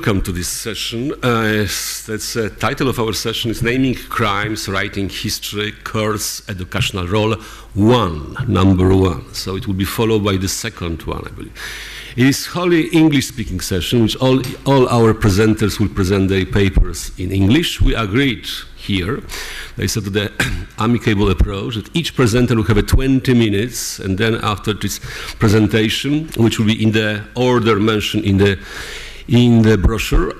Welcome to this session. That's the title of our session is Naming Crimes, Writing History, Courts, Educational Role, number one. So it will be followed by the second one, I believe. It is wholly English-speaking session, which all our presenters will present their papers in English. We agreed here, they said the amicable approach, that each presenter will have a 20 minutes, and then after this presentation, which will be in the order mentioned in the brochure,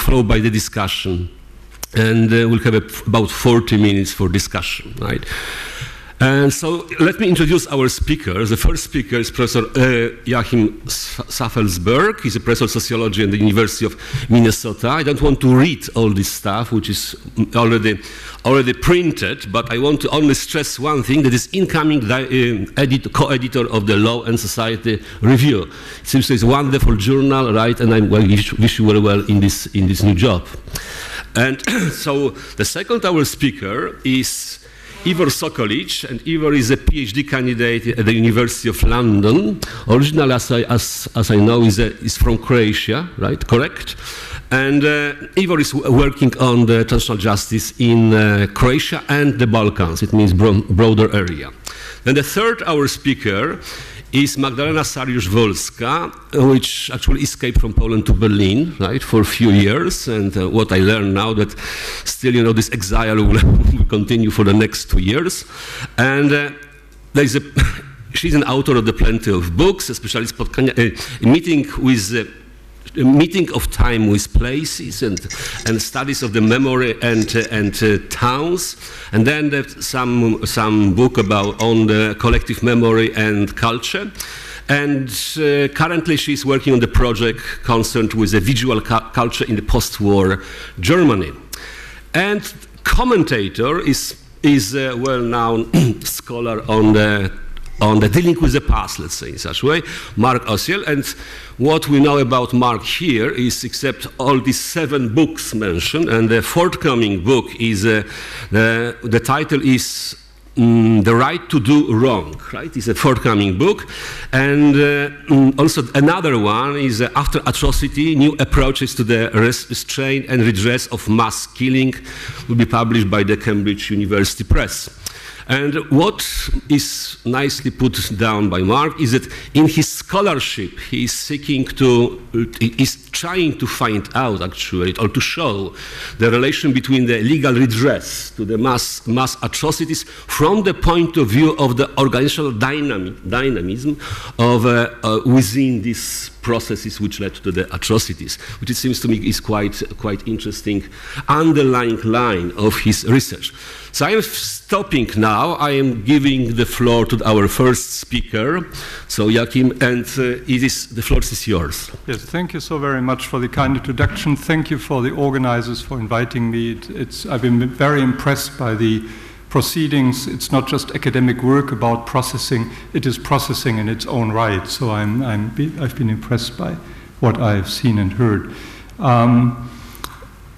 followed by the discussion, and we'll have about 40 minutes for discussion, right? And so let me introduce our speakers. The first speaker is Professor Joachim Safelsberg. He's a professor of sociology at the University of Minnesota. I don't want to read all this stuff, which is already printed, but I want to only stress one thing, that is incoming co-editor of the Law and Society Review. It seems it's a wonderful journal, right? And I wish you very well in this new job. And so the second our speaker is Ivor Sokolic, and Ivor is a PhD candidate at the University of London. Originally, as I know, is from Croatia, right? Correct? And Ivor is working on the transitional justice in Croatia and the Balkans. It means broader area. Then the third our speaker is Magdalena Sariusz-Wolska, which actually escaped from Poland to Berlin, right, for a few years. And what I learned now, that still, you know, this exile will continue for the next 2 years. And she's an author of the plenty of books, especially a meeting of time with places and studies of the memory and towns, and then some book about on the collective memory and culture. And currently she's working on the project concerned with the visual culture in the post-war Germany. And commentator is a well-known scholar on the dealing with the past, let's say, in such a way, Mark Ossiel. And what we know about Mark here is, except all these 7 books mentioned, and the forthcoming book is, the title is The Right to Do Wrong, right? It's a forthcoming book. And also another one is After Atrocity, New Approaches to the Restraint and Redress of Mass Killing, will be published by the Cambridge University Press. And what is nicely put down by Mark is that in his scholarship he is trying to find out, actually, or to show the relation between the legal redress to the mass atrocities from the point of view of the organizational dynamism of within these processes which led to the atrocities, which it seems to me is quite interesting underlying line of his research. So I am stopping now. I am giving the floor to our first speaker, so Joachim, and the floor is yours. Yes, thank you so very much for the kind introduction. Thank you for the organizers for inviting me. I've been very impressed by the proceedings. It's not just academic work about processing. It is processing in its own right. So I've been impressed by what I've seen and heard.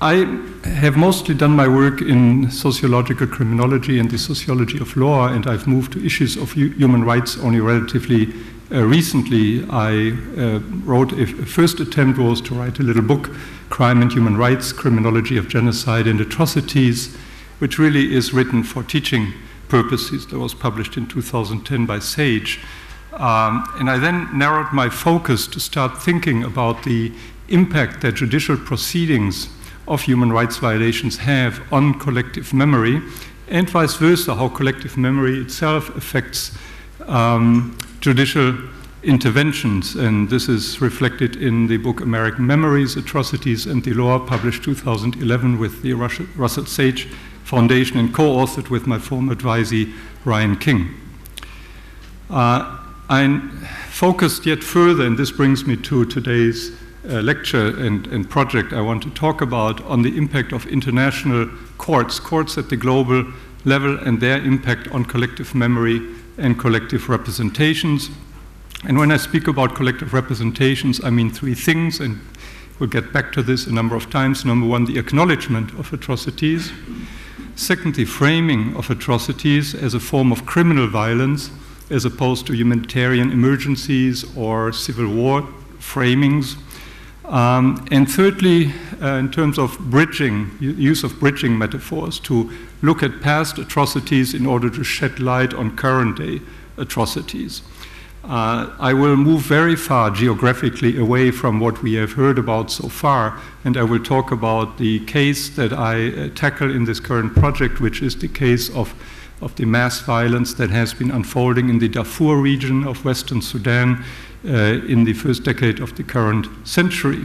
I have mostly done my work in sociological criminology and the sociology of law, and I've moved to issues of human rights only relatively recently. I wrote a first attempt was to write a little book, Crime and Human Rights, Criminology of Genocide and Atrocities, which really is written for teaching purposes, that was published in 2010 by Sage. And I then narrowed my focus to start thinking about the impact that judicial proceedings of human rights violations have on collective memory, and vice versa, how collective memory itself affects judicial interventions. And this is reflected in the book American Memories, Atrocities and the Law, published 2011 with the Russell Sage Foundation and co-authored with my former advisee, Ryan King. I focused yet further, and this brings me to today's lecture and project I want to talk about, on the impact of international courts at the global level and their impact on collective memory and collective representations. And when I speak about collective representations, I mean 3 things, and we'll get back to this a number of times. Number one, the acknowledgement of atrocities. Second, the framing of atrocities as a form of criminal violence as opposed to humanitarian emergencies or civil war framings. And thirdly, in terms of bridging, use of bridging metaphors to look at past atrocities in order to shed light on current day atrocities. I will move very far geographically away from what we have heard about so far, and I will talk about the case that I tackle in this current project, which is the case of the mass violence that has been unfolding in the Darfur region of Western Sudan in the first decade of the current century.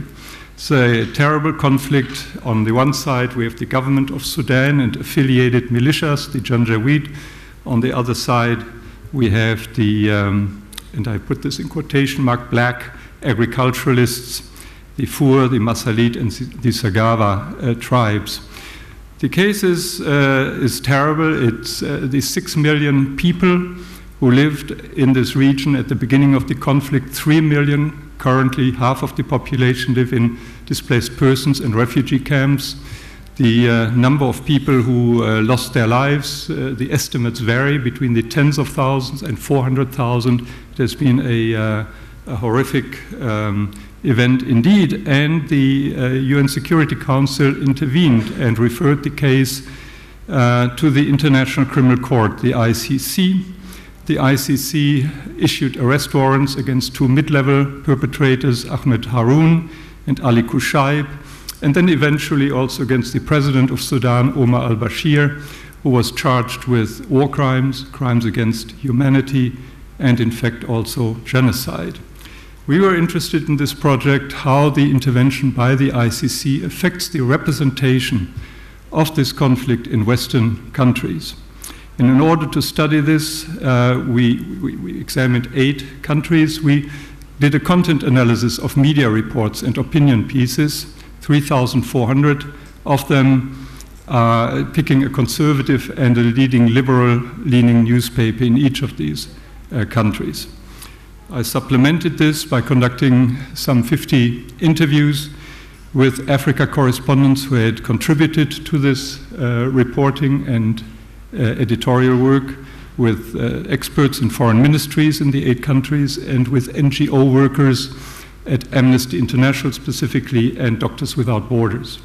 It's a terrible conflict. On the one side, we have the government of Sudan and affiliated militias, the Janjaweed. On the other side, we have the, and I put this in quotation mark, black agriculturalists, the Fur, the Masalit, and the Sagawa tribes. The case is terrible. It's the 6 million people who lived in this region at the beginning of the conflict. 3 million, currently half of the population, live in displaced persons and refugee camps. The number of people who lost their lives, the estimates vary between the tens of thousands and 400,000. It has been a horrific event indeed, and the UN Security Council intervened and referred the case to the International Criminal Court, the ICC. The ICC issued arrest warrants against two mid-level perpetrators, Ahmed Haroun and Ali Kushaib, and then eventually also against the president of Sudan, Omar al-Bashir, who was charged with war crimes, crimes against humanity, and in fact also genocide. We were interested in this project, how the intervention by the ICC affects the representation of this conflict in Western countries. And in order to study this, we examined 8 countries. We did a content analysis of media reports and opinion pieces, 3,400 of them, picking a conservative and a leading liberal-leaning newspaper in each of these countries. I supplemented this by conducting some 50 interviews with Africa correspondents who had contributed to this reporting and editorial work, with experts in foreign ministries in the 8 countries, and with NGO workers at Amnesty International specifically and Doctors Without Borders.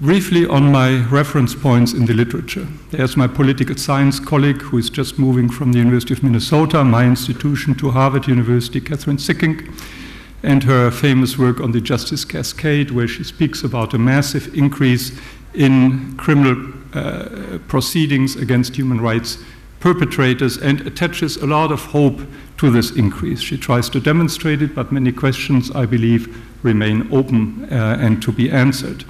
Briefly on my reference points in the literature. There's my political science colleague who is just moving from the University of Minnesota, my institution, to Harvard University, Catherine Sikink, and her famous work on the Justice Cascade, where she speaks about a massive increase in criminal proceedings against human rights perpetrators, and attaches a lot of hope to this increase. She tries to demonstrate it, but many questions, I believe, remain open and to be answered.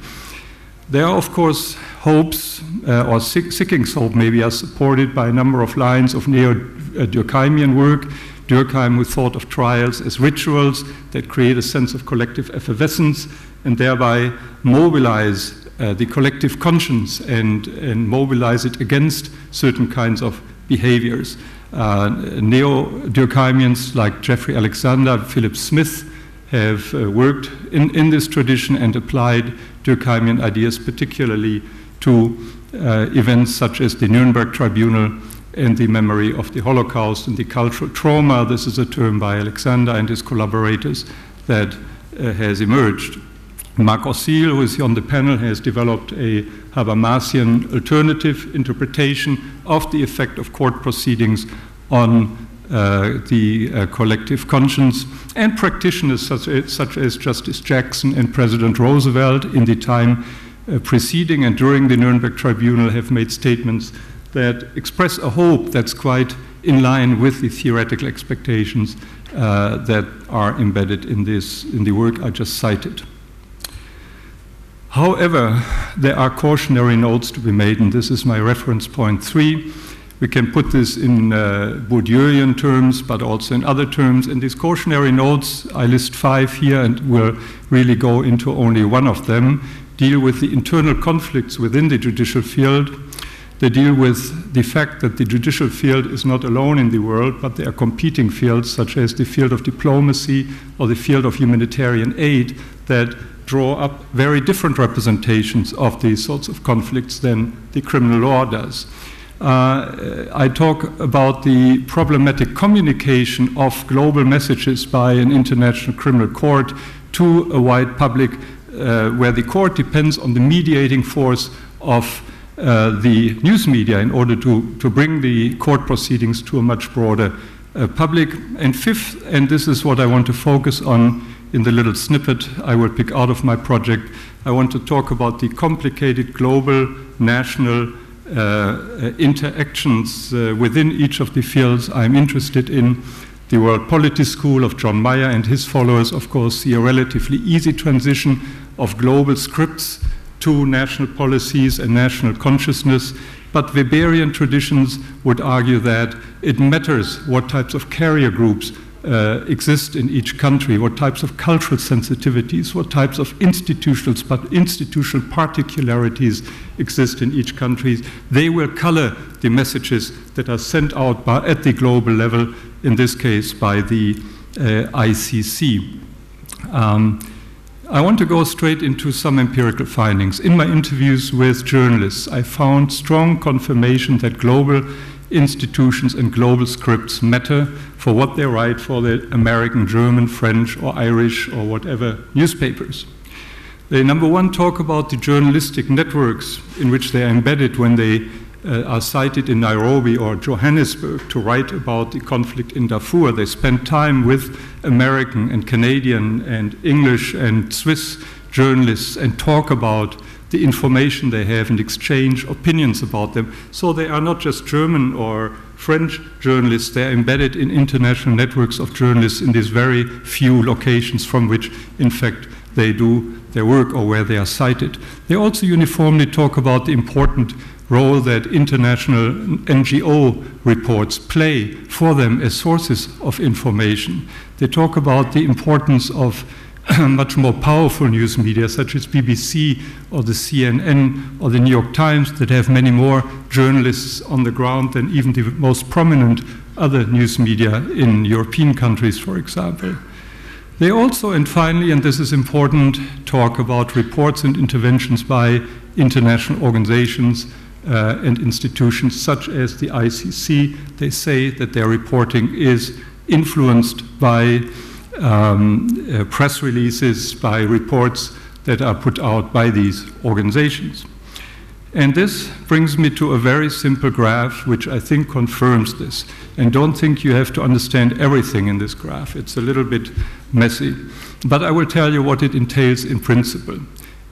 There are, of course, hopes, or Sikink's hope maybe, are supported by a number of lines of neo-Durkheimian work. Durkheim, who thought of trials as rituals that create a sense of collective effervescence and thereby mobilize the collective conscience and mobilize it against certain kinds of behaviors. Neo-Durkheimians like Jeffrey Alexander, Philip Smith, have worked in this tradition and applied Durkheimian ideas particularly to events such as the Nuremberg Tribunal and the memory of the Holocaust and the cultural trauma. This is a term by Alexander and his collaborators that has emerged. Mark Ossiel, who is on the panel, has developed a Habermasian alternative interpretation of the effect of court proceedings on the collective conscience, and practitioners such as Justice Jackson and President Roosevelt in the time preceding and during the Nuremberg Tribunal have made statements that express a hope that's quite in line with the theoretical expectations that are embedded in the work I just cited. However, there are cautionary notes to be made, and this is my reference point 3. We can put this in Bourdieuian terms, but also in other terms. In these cautionary notes, I list 5 here, and we'll really go into only one of them. Deal with the internal conflicts within the judicial field. They deal with the fact that the judicial field is not alone in the world, but there are competing fields, such as the field of diplomacy or the field of humanitarian aid, that draw up very different representations of these sorts of conflicts than the criminal law does. I talk about the problematic communication of global messages by an international criminal court to a wide public, where the court depends on the mediating force of the news media in order to bring the court proceedings to a much broader public. And fifth, and this is what I want to focus on in the little snippet I will pick out of my project, I want to talk about the complicated global, national interactions within each of the fields I'm interested in. The World Polity School of John Mayer and his followers, of course, see a relatively easy transition of global scripts to national policies and national consciousness. But Weberian traditions would argue that it matters what types of carrier groups exist in each country, what types of cultural sensitivities, what types of institutional particularities exist in each country. They will color the messages that are sent out by, at the global level, in this case by the ICC. I want to go straight into some empirical findings. In my interviews with journalists, I found strong confirmation that global institutions and global scripts matter for what they write for the American, German, French, or Irish, or whatever newspapers. They, number one, talk about the journalistic networks in which they are embedded when they are cited in Nairobi or Johannesburg to write about the conflict in Darfur. They spend time with American and Canadian and English and Swiss journalists and talk about the information they have and exchange opinions about them. So they are not just German or French journalists, they are embedded in international networks of journalists in these very few locations from which, in fact, they do their work or where they are cited. They also uniformly talk about the important role that international NGO reports play for them as sources of information. They talk about the importance of much more powerful news media such as BBC or the CNN or the New York Times that have many more journalists on the ground than even the most prominent other news media in European countries, for example. They also, and finally, and this is important, talk about reports and interventions by international organizations and institutions such as the ICC. They say that their reporting is influenced by press releases, by reports that are put out by these organizations. And this brings me to a very simple graph which I think confirms this. And don't think you have to understand everything in this graph. It's a little bit messy. But I will tell you what it entails in principle.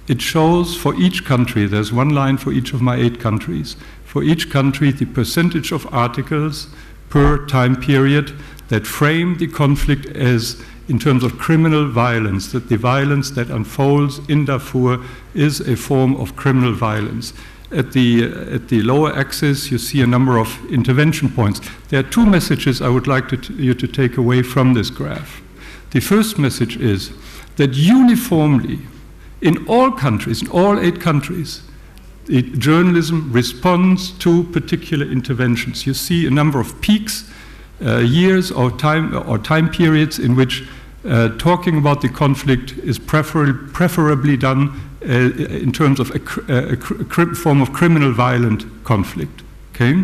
It shows for each country, there's one line for each of my 8 countries, for each country the percentage of articles per time period that frame the conflict as in terms of criminal violence, that the violence that unfolds in Darfur is a form of criminal violence. At the lower axis, you see a number of intervention points. There are two messages I would like you to take away from this graph. The first message is that uniformly, in all countries, in all 8 countries, journalism responds to particular interventions. You see a number of peaks, years or time periods in which talking about the conflict is preferably done in terms of a form of criminal violent conflict. Okay?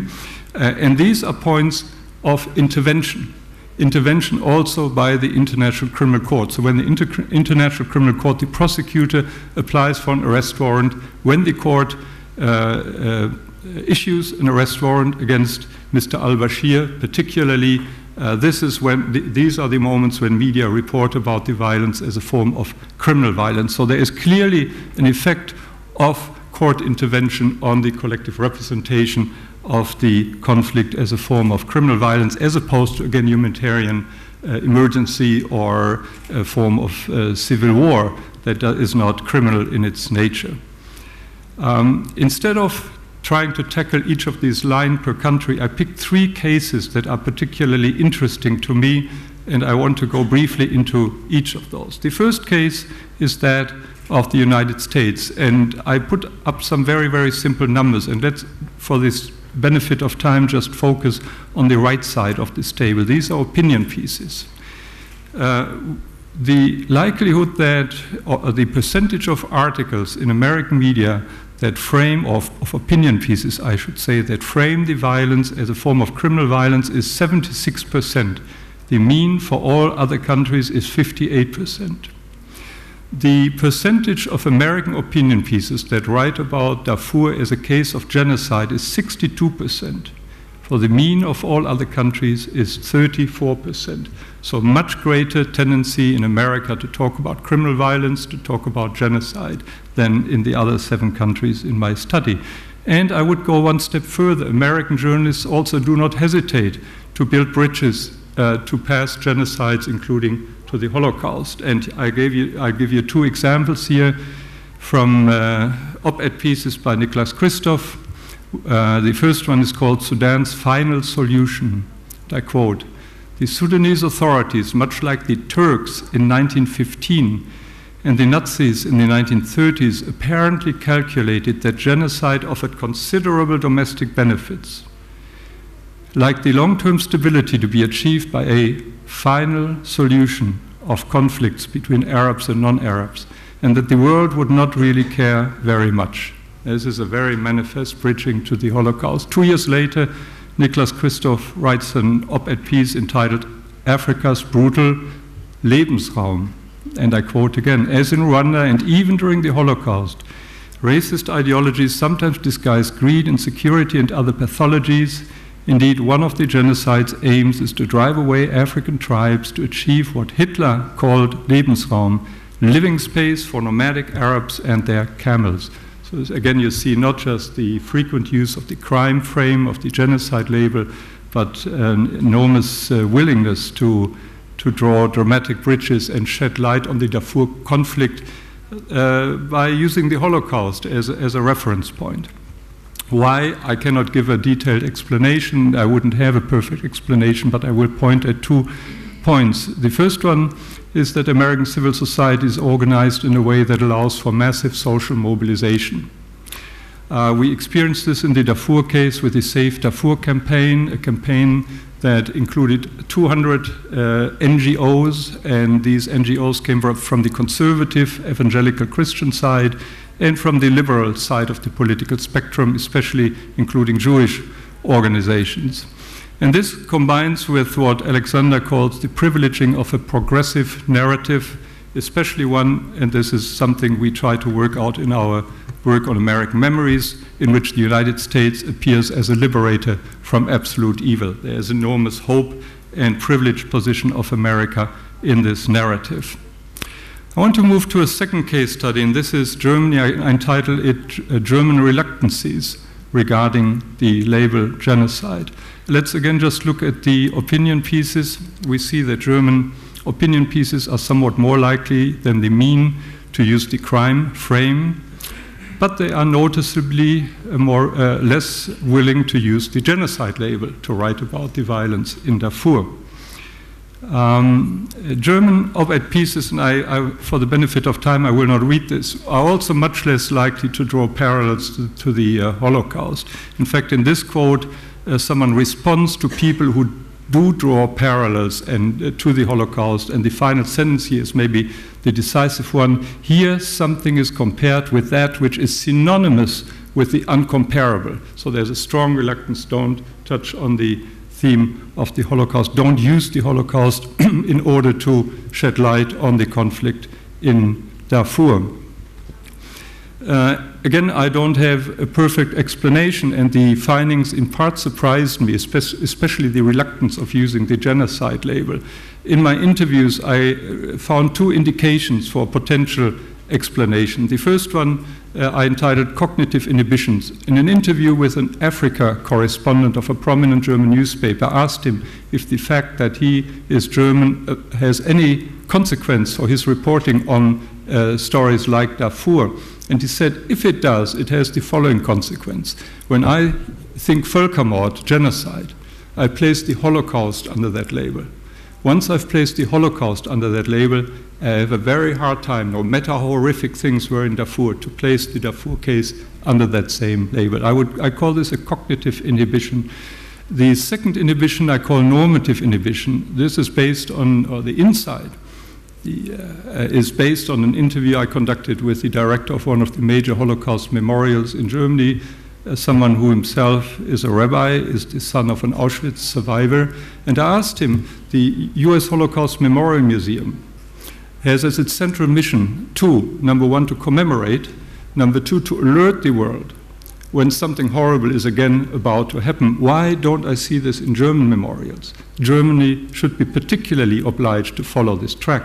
And these are points of intervention. Intervention also by the International Criminal Court. So when the International Criminal Court, the prosecutor applies for an arrest warrant, when the court issues an arrest warrant against Mr. al-Bashir particularly, this is when these are the moments when media report about the violence as a form of criminal violence. So there is clearly an effect of court intervention on the collective representation of the conflict as a form of criminal violence as opposed to, again, humanitarian emergency or a form of civil war that is not criminal in its nature. Instead of trying to tackle each of these line per country, I picked 3 cases that are particularly interesting to me, and I want to go briefly into each of those. The first case is that of the United States, and I put up some very, very simple numbers, and let's, for this benefit of time, just focus on the right side of this table. These are opinion pieces. the likelihood that the percentage of articles in American media that frame, of opinion pieces I should say, that frame the violence as a form of criminal violence is 76%. The mean for all other countries is 58%. The percentage of American opinion pieces that write about Darfur as a case of genocide is 62%. For the mean of all other countries is 34%. So much greater tendency in America to talk about criminal violence, to talk about genocide, than in the other 7 countries in my study. And I would go one step further. American journalists also do not hesitate to build bridges to past genocides, including to the Holocaust. And I give you 2 examples here from op-ed pieces by Nicholas Kristof. The first one is called Sudan's Final Solution. And I quote, "The Sudanese authorities, much like the Turks in 1915 and the Nazis in the 1930s, apparently calculated that genocide offered considerable domestic benefits. Like the long-term stability to be achieved by a final solution of conflicts between Arabs and non-Arabs, and that the world would not really care very much." This is a very manifest bridging to the Holocaust. 2 years later, Nicholas Kristof writes an op-ed piece entitled "Africa's Brutal Lebensraum." And I quote again, "As in Rwanda and even during the Holocaust, racist ideologies sometimes disguise greed, insecurity, and other pathologies. Indeed, one of the genocide's aims is to drive away African tribes to achieve what Hitler called Lebensraum, living space for nomadic Arabs and their camels." So again, you see not just the frequent use of the crime frame, of the genocide label, but an enormous willingness to draw dramatic bridges and shed light on the Darfur conflict by using the Holocaust as a reference point. Why? I cannot give a detailed explanation. I wouldn't have a perfect explanation, but I will point at 2 points. The first one is that American civil society is organized in a way that allows for massive social mobilization. We experienced this in the Darfur case with the Save Darfur campaign, a campaign that included 200 NGOs, and these NGOs came from the conservative evangelical Christian side and from the liberal side of the political spectrum, especially including Jewish organizations. And this combines with what Alexander calls the privileging of a progressive narrative, especially one, and this is something we try to work out in our work on American Memories, in which the United States appears as a liberator from absolute evil. There is enormous hope and privileged position of America in this narrative. I want to move to a second case study, and this is Germany. I entitle it German Reluctancies Regarding the Label Genocide. Let's again just look at the opinion pieces. We see that German opinion pieces are somewhat more likely than the mean to use the crime frame, but they are noticeably more, less willing to use the genocide label to write about the violence in Darfur. German op-ed pieces, and I, for the benefit of time, I will not read this, are also much less likely to draw parallels to the Holocaust. In fact, in this quote, someone responds to people who do draw parallels and, to the Holocaust, and the final sentence here is maybe the decisive one. "Here, something is compared with that which is synonymous with the uncomparable." So there's a strong reluctance, don't touch on the theme of the Holocaust. Don't use the Holocaust in order to shed light on the conflict in Darfur. Again, I don't have a perfect explanation, and the findings in part surprised me, especially the reluctance of using the genocide label. In my interviews, I found 2 indications for potential explanation. The first one I entitled "Cognitive Inhibitions." In an interview with an Africa correspondent of a prominent German newspaper, I asked him if the fact that he is German has any consequence for his reporting on stories like Darfur. And he said, if it does, it has the following consequence. When I think Völkermord, genocide, I place the Holocaust under that label. Once I've placed the Holocaust under that label, I have a very hard time, no matter how horrific things were in Darfur, to place the Darfur case under that same label. I call this a cognitive inhibition. The second inhibition I call normative inhibition. This is based on the insight is based on an interview I conducted with the director of one of the major Holocaust memorials in Germany, someone who himself is a rabbi, is the son of an Auschwitz survivor. And I asked him, the US Holocaust Memorial Museum has as its central mission two: number one, to commemorate; number two, to alert the world when something horrible is again about to happen. Why don't I see this in German memorials? Germany should be particularly obliged to follow this track.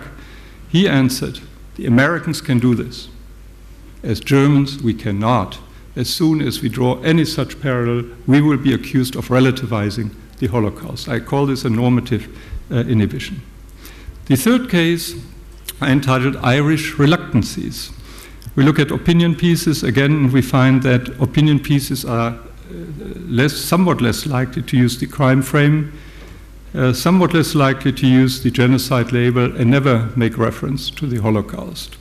He answered, the Americans can do this. As Germans, we cannot. As soon as we draw any such parallel, we will be accused of relativizing the Holocaust. I call this a normative inhibition. The third case I entitled Irish Reluctancies. We look at opinion pieces again, and we find that opinion pieces are somewhat less likely to use the crime frame, somewhat less likely to use the genocide label, and never make reference to the Holocaust.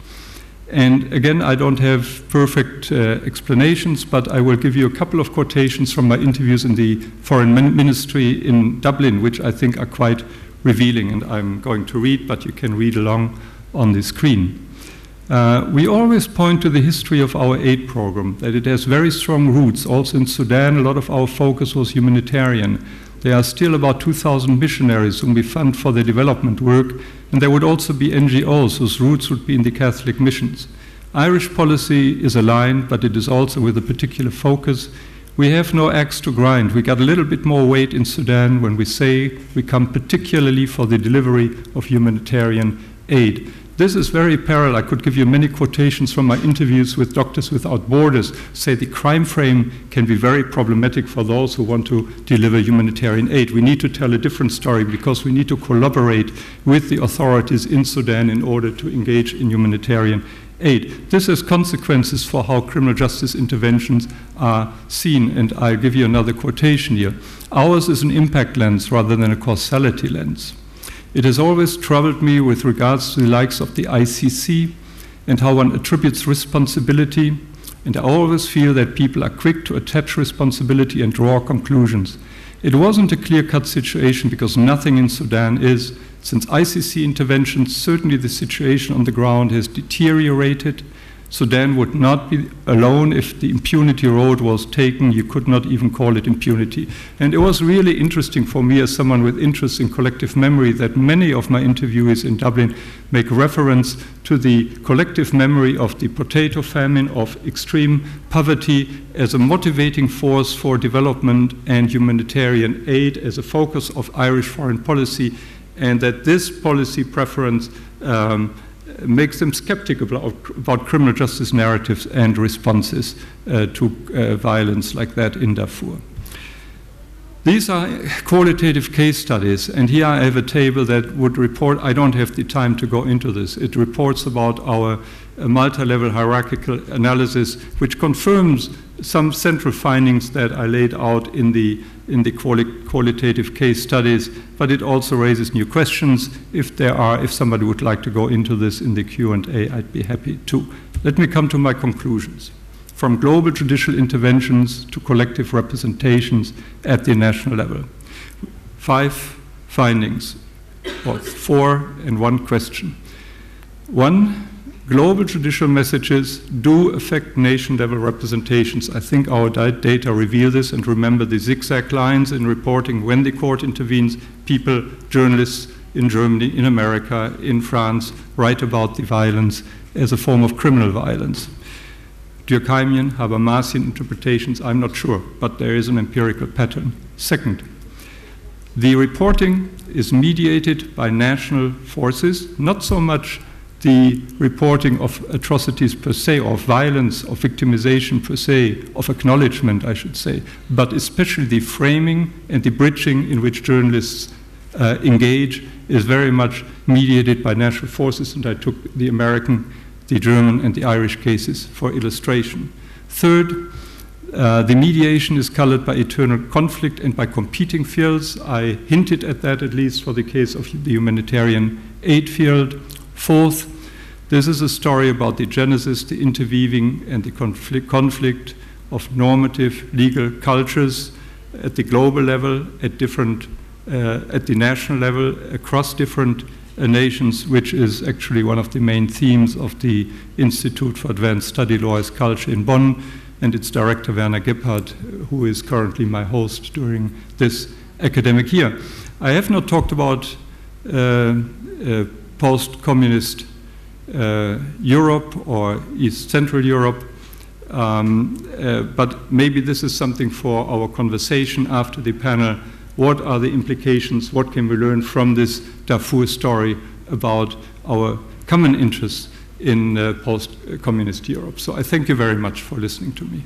And again, I don't have perfect explanations, but I will give you a couple of quotations from my interviews in the Foreign Ministry in Dublin, which I think are quite revealing, and I'm going to read, but you can read along on the screen. We always point to the history of our aid program, that it has very strong roots. Also in Sudan, a lot of our focus was humanitarian. There are still about 2,000 missionaries whom we fund for their development work, and there would also be NGOs whose roots would be in the Catholic missions. Irish policy is aligned, but it is also with a particular focus. We have no axe to grind. We got a little bit more weight in Sudan when we say we come particularly for the delivery of humanitarian aid. This is very parallel. I could give you many quotations from my interviews with Doctors Without Borders. Say the crime frame can be very problematic for those who want to deliver humanitarian aid. We need to tell a different story because we need to collaborate with the authorities in Sudan in order to engage in humanitarian aid. This has consequences for how criminal justice interventions are seen, and I'll give you another quotation here. Ours is an impact lens rather than a causality lens. It has always troubled me with regards to the likes of the ICC and how one attributes responsibility, and I always feel that people are quick to attach responsibility and draw conclusions. It wasn't a clear-cut situation because nothing in Sudan is. Since ICC interventions, certainly the situation on the ground has deteriorated. Sudan would not be alone if the impunity road was taken. You could not even call it impunity. And it was really interesting for me as someone with interest in collective memory that many of my interviewees in Dublin make reference to the collective memory of the potato famine, of extreme poverty as a motivating force for development and humanitarian aid as a focus of Irish foreign policy, and that this policy preference makes them skeptical about criminal justice narratives and responses to violence like that in Darfur. These are qualitative case studies, and here I have a table that would report, I don't have the time to go into this, it reports about our multi-level hierarchical analysis, which confirms some central findings that I laid out in the qualitative case studies, but it also raises new questions. If somebody would like to go into this in the Q&A, I'd be happy to. Let me come to my conclusions. From global judicial interventions to collective representations at the national level. 5 findings, or 4 and 1 question. 1, global judicial messages do affect nation-level representations. I think our data reveal this, and remember the zigzag lines in reporting when the court intervenes. People, journalists in Germany, in America, in France, write about the violence as a form of criminal violence. Dürkheimian, Habermasian interpretations, I'm not sure, but there is an empirical pattern. 2, the reporting is mediated by national forces, not so much the reporting of atrocities per se, of violence, of victimization per se, of acknowledgement, I should say, but especially the framing and the bridging in which journalists engage is very much mediated by national forces, and I took the American, the German, and the Irish cases for illustration. 3, the mediation is colored by eternal conflict and by competing fields. I hinted at that, at least for the case of the humanitarian aid field. 4, this is a story about the genesis, the interweaving, and the conflict of normative legal cultures at the global level, at the national level, across different nations, which is actually one of the main themes of the Institute for Advanced Study Law as Culture in Bonn, and its director Werner Gebhardt, who is currently my host during this academic year. I have not talked about post-communist Europe or East Central Europe, but maybe this is something for our conversation after the panel. What are the implications? What can we learn from this Darfur story about our common interests in post-communist Europe? So I thank you very much for listening to me.